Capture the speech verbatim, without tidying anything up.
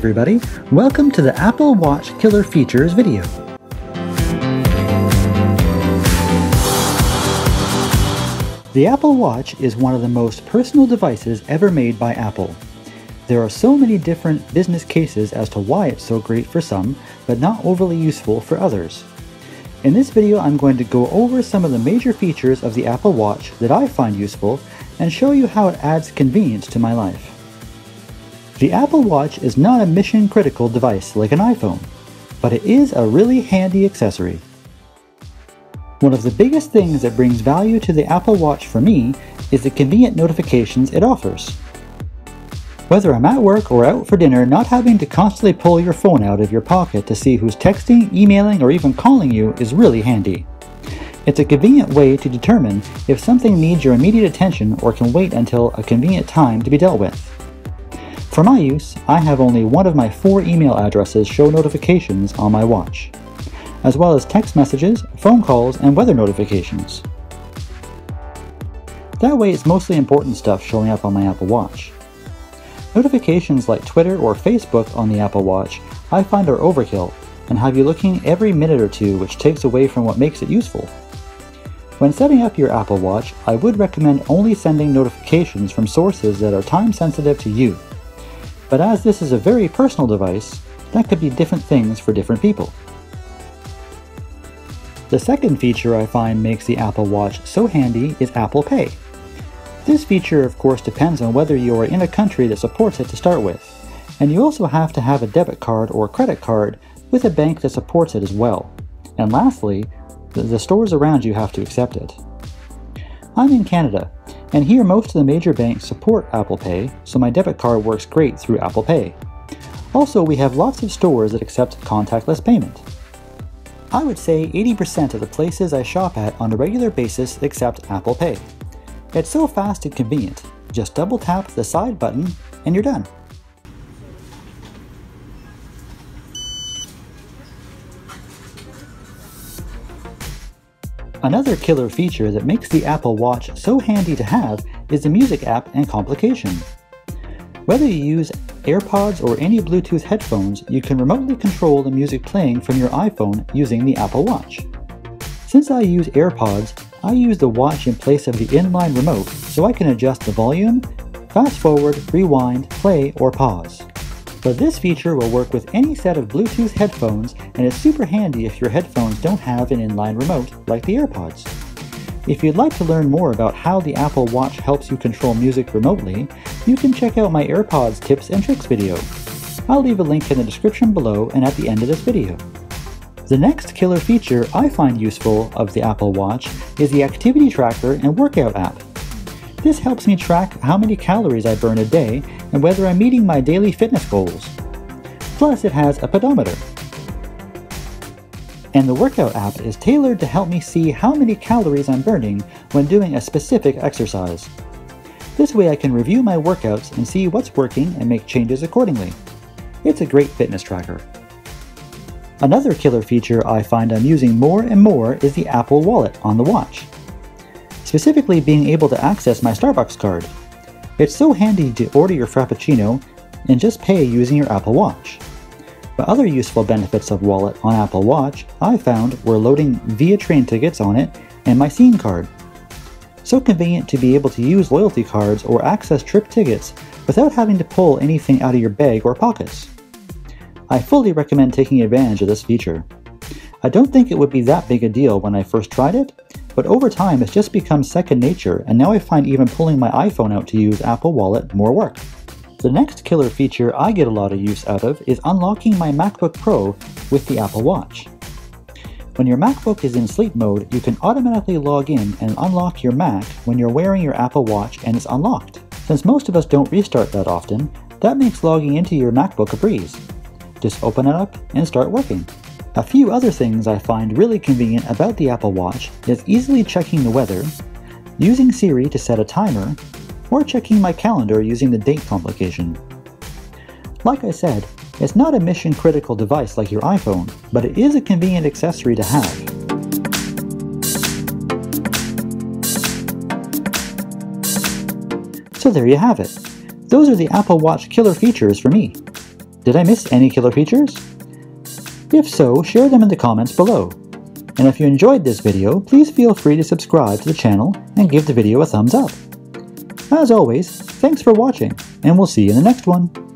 everybody. Welcome to the Apple Watch Killer Features video. The Apple Watch is one of the most personal devices ever made by Apple. There are so many different business cases as to why it's so great for some, but not overly useful for others. In this video, I'm going to go over some of the major features of the Apple Watch that I find useful and show you how it adds convenience to my life. The Apple Watch is not a mission-critical device like an iPhone, but it is a really handy accessory. One of the biggest things that brings value to the Apple Watch for me is the convenient notifications it offers. Whether I'm at work or out for dinner, not having to constantly pull your phone out of your pocket to see who's texting, emailing, or even calling you is really handy. It's a convenient way to determine if something needs your immediate attention or can wait until a convenient time to be dealt with. For my use, I have only one of my four email addresses show notifications on my watch, as well as text messages, phone calls, and weather notifications. That way it's mostly important stuff showing up on my Apple Watch. Notifications like Twitter or Facebook on the Apple Watch I find are overkill and have you looking every minute or two, which takes away from what makes it useful. When setting up your Apple Watch, I would recommend only sending notifications from sources that are time sensitive to you. But as this is a very personal device, that could be different things for different people. The second feature I find makes the Apple Watch so handy is Apple Pay. This feature, of course, depends on whether you are in a country that supports it to start with, and you also have to have a debit card or credit card with a bank that supports it as well. And lastly, the stores around you have to accept it. I'm in Canada, and here most of the major banks support Apple Pay, so my debit card works great through Apple Pay. Also, we have lots of stores that accept contactless payment. I would say eighty percent of the places I shop at on a regular basis accept Apple Pay. It's so fast and convenient. Just double tap the side button and you're done. Another killer feature that makes the Apple Watch so handy to have is the music app and complication. Whether you use AirPods or any Bluetooth headphones, you can remotely control the music playing from your iPhone using the Apple Watch. Since I use AirPods, I use the watch in place of the inline remote so I can adjust the volume, fast forward, rewind, play, or pause. But this feature will work with any set of Bluetooth headphones and is super handy if your headphones don't have an inline remote like the AirPods. If you'd like to learn more about how the Apple Watch helps you control music remotely, you can check out my AirPods tips and tricks video. I'll leave a link in the description below and at the end of this video. The next killer feature I find useful of the Apple Watch is the activity tracker and workout app. This helps me track how many calories I burn a day and whether I'm meeting my daily fitness goals. Plus, it has a pedometer. And the workout app is tailored to help me see how many calories I'm burning when doing a specific exercise. This way I can review my workouts and see what's working and make changes accordingly. It's a great fitness tracker. Another killer feature I find I'm using more and more is the Apple Wallet on the watch, specifically being able to access my Starbucks card. It's so handy to order your Frappuccino and just pay using your Apple Watch. But other useful benefits of Wallet on Apple Watch I found were loading Via train tickets on it and my SCENE card. So convenient to be able to use loyalty cards or access trip tickets without having to pull anything out of your bag or pockets. I fully recommend taking advantage of this feature. I don't think it would be that big a deal when I first tried it, but over time it's just become second nature, and now I find even pulling my iPhone out to use Apple Wallet more work. The next killer feature I get a lot of use out of is unlocking my MacBook Pro with the Apple Watch. When your MacBook is in sleep mode, you can automatically log in and unlock your Mac when you're wearing your Apple Watch and it's unlocked. Since most of us don't restart that often, that makes logging into your MacBook a breeze. Just open it up and start working. A few other things I find really convenient about the Apple Watch is easily checking the weather, using Siri to set a timer, or checking my calendar using the date complication. Like I said, it's not a mission-critical device like your iPhone, but it is a convenient accessory to have. So there you have it. Those are the Apple Watch killer features for me. Did I miss any killer features? If so, share them in the comments below. And if you enjoyed this video, please feel free to subscribe to the channel and give the video a thumbs up. As always, thanks for watching, and we'll see you in the next one.